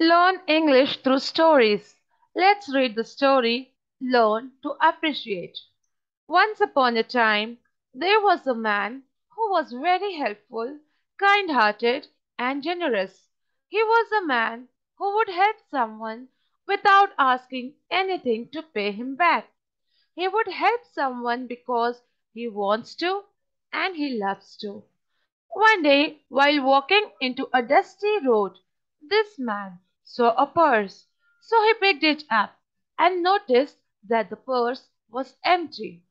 Learn English through stories. Let's read the story, Learn to Appreciate. Once upon a time, there was a man who was very helpful, kind-hearted, and generous. He was a man who would help someone without asking anything to pay him back. He would help someone because he wants to and he loves to. One day, while walking into a dusty road, this man saw a purse, so he picked it up and noticed that the purse was empty.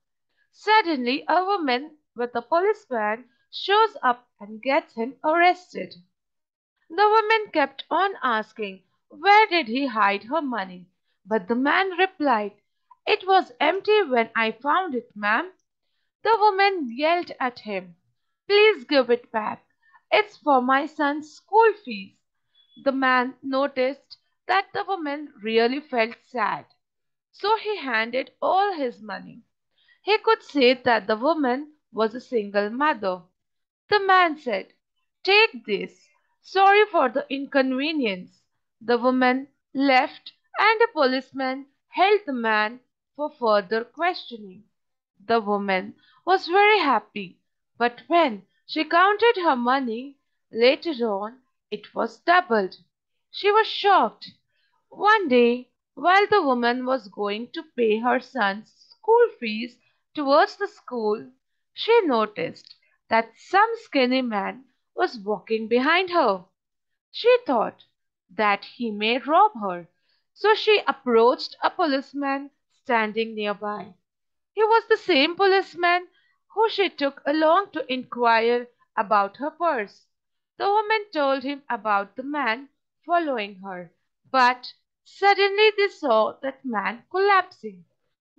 Suddenly, a woman with a policeman shows up and gets him arrested. The woman kept on asking, where did he hide her money? But the man replied, it was empty when I found it, ma'am. The woman yelled at him, please give it back. It's for my son's school fees. The man noticed that the woman really felt sad, so he handed all his money. He could see that the woman was a single mother. The man said, take this. Sorry for the inconvenience. The woman left and a policeman held the man for further questioning. The woman was very happy, but when she counted her money later on, it was doubled. She was shocked. One day, while the woman was going to pay her son's school fees towards the school, she noticed that some skinny man was walking behind her. She thought that he may rob her, so she approached a policeman standing nearby. He was the same policeman who she took along to inquire about her purse. The woman told him about the man following her, but suddenly they saw that man collapsing.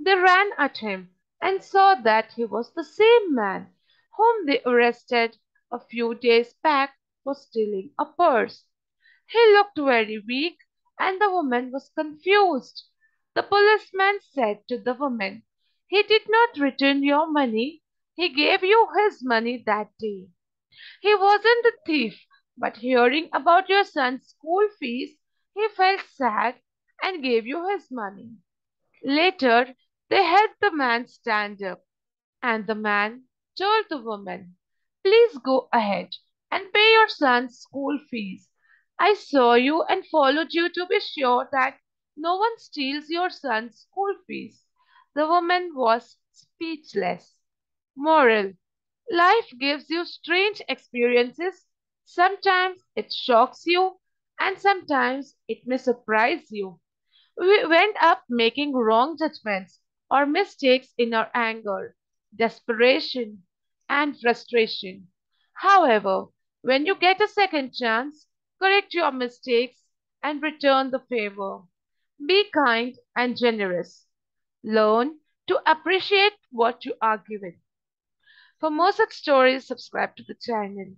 They ran at him and saw that he was the same man whom they arrested a few days back for stealing a purse. He looked very weak and the woman was confused. The policeman said to the woman, he did not return your money. He gave you his money that day. He wasn't a thief, but hearing about your son's school fees, he felt sad and gave you his money. Later, they helped the man stand up, and the man told the woman, please go ahead and pay your son's school fees. I saw you and followed you to be sure that no one steals your son's school fees. The woman was speechless. Moral: life gives you strange experiences. Sometimes it shocks you and sometimes it may surprise you. We end up making wrong judgments or mistakes in our anger, desperation, and frustration. However, when you get a second chance, correct your mistakes and return the favor. Be kind and generous. Learn to appreciate what you are given. For more such stories, subscribe to the channel.